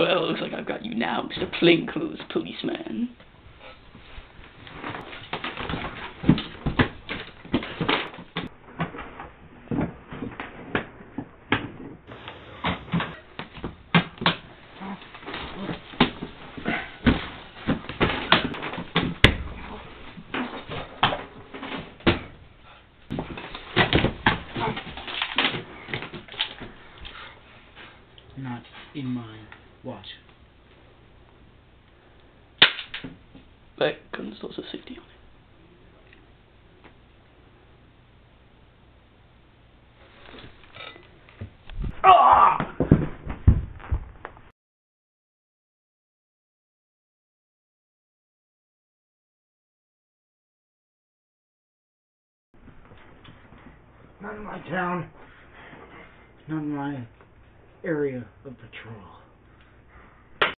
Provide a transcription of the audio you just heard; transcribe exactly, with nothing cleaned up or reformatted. Well, looks like I've got you now, Mister Plainclothes Policeman. Not in my watch. That gun still has a safety on it. Ah! Not in my town. Not in my area of patrol.